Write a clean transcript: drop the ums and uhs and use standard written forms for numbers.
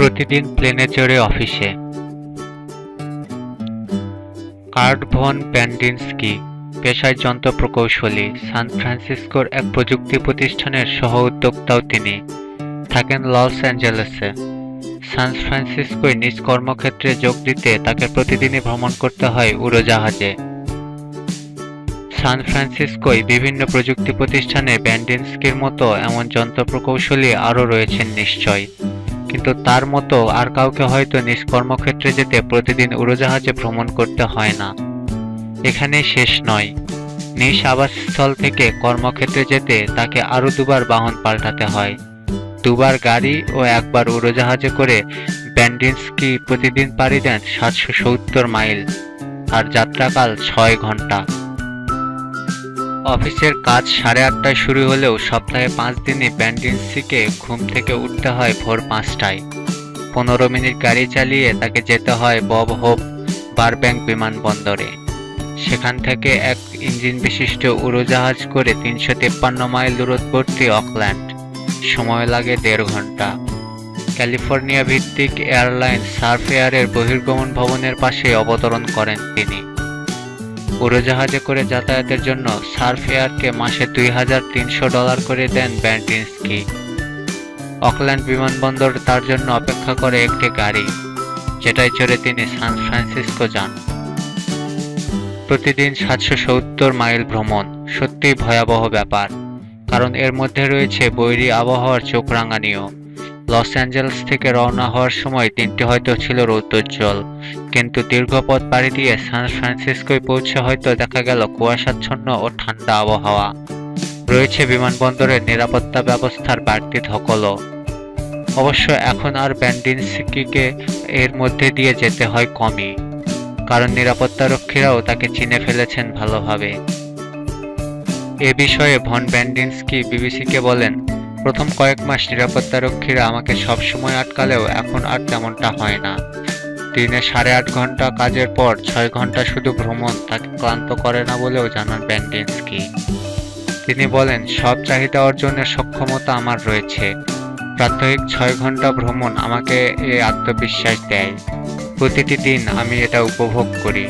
প্রতিদিন প্লেনে চড়ে অফিসে। কার্ট ভন বেন্ডিনস্কি পেশায় যন্ত্র প্রকৌশলী, সান ফ্রান্সিসকোর এক প্রযুক্তি প্রতিষ্ঠানের সহ উদ্যোক্তাও তিনি। থাকেন লস অ্যাঞ্জেলেসে। সান ফ্রান্সিসকোয় নিজ কর্মক্ষেত্রে যোগ দিতে তাকে প্রতিদিনই ভ্রমণ করতে হয় উড়োজাহাজে। সান ফ্রান্সিসকোয় বিভিন্ন প্রযুক্তি প্রতিষ্ঠানে বেন্ডিনস্কির মতো এমন যন্ত্র প্রকৌশলী আরও রয়েছেন নিশ্চয়, কিন্তু তার মতো আর কাউকে হয়তো নিজ কর্মক্ষেত্রে যেতে প্রতিদিন উড়োজাহাজে ভ্রমণ করতে হয় না। এখানে শেষ নয়, নিজ আবাসস্থল থেকে কর্মক্ষেত্রে যেতে তাকে আরও দুবার বাহন পাল্টাতে হয়। দুবার গাড়ি ও একবার উড়োজাহাজে করে বেন্ডিনস্কি প্রতিদিন পাড়ি দেন 770 মাইল, আর যাত্রাকাল 6 ঘন্টা। অফিসের কাজ 8:30টায় শুরু হলেও সপ্তাহে 5 দিনই বেন্ডিনস্কিকে ঘুম থেকে উঠতে হয় ভোর 5টায়। 15 মিনিট গাড়ি চালিয়ে তাকে যেতে হয় বব হোপ বারব্যাংক বিমানবন্দরে। সেখান থেকে এক ইঞ্জিন বিশিষ্ট উড়োজাহাজ করে 353 মাইল দূরবর্তী ওকল্যান্ড। সময় লাগে 1.5 ঘন্টা। ক্যালিফোর্নিয়া ভিত্তিক এয়ারলাইন সার্ফ এয়ারের বহির্গমন ভবনের পাশে অবতরণ করেন তিনি। উড়োজাহাজে করে যাতায়াতের জন্য সার্ফ এয়ারকে মাসে $2,300 করে দেন বেন্ডিনস্কি। অকল্যান্ড বিমানবন্দর তার জন্য অপেক্ষা করে একটি গাড়ি, যেটাই চড়ে তিনি সান ফ্রান্সিসকো যান। প্রতিদিন 770 মাইল ভ্রমণ সত্যিই ভয়াবহ ব্যাপার, কারণ এর মধ্যে রয়েছে বৈরী আবহাওয়ার চোখ রাঙানিও। লস অ্যাঞ্জেলেস থেকে রওনা হওয়ার সময় দিনটি হয়তো ছিল রৌদ্রোজ্জ্বল, কিন্তু দীর্ঘ পথ পাড়ি দিয়ে সান ফ্রান্সিসকোয় পৌঁছে হয়তো দেখা গেল কুয়াশাচ্ছন্ন ও ঠান্ডা আবহাওয়া। রয়েছে বিমানবন্দরের নিরাপত্তা ব্যবস্থার বাড়তি ধকলও। অবশ্য এখন আর বেন্ডিনস্কিকে এর মধ্যে দিয়ে যেতে হয় কমই, কারণ নিরাপত্তারক্ষীরাও তাকে চিনে ফেলেছেন ভালোভাবে। এ বিষয়ে ভন বেন্ডিনস্কি বিবিসিকে বলেন, প্রথম কয়েক মাস নিরাপত্তারক্ষীরা আমাকে সবসময় আটকালেও এখন আর তেমনটা হয় না। দিনে 8.5 ঘন্টা কাজের পর 6 ঘন্টা শুধু ভ্রমণ তাকে ক্লান্ত করে না বলেও জানান বেন্ডিনস্কি। তিনি বলেন, সব চাহিদা অর্জনের সক্ষমতা আমার রয়েছে। প্রাত্যহিক 6 ঘন্টা ভ্রমণ আমাকে এই আত্মবিশ্বাস দেয়। প্রতিটি দিন আমি এটা উপভোগ করি।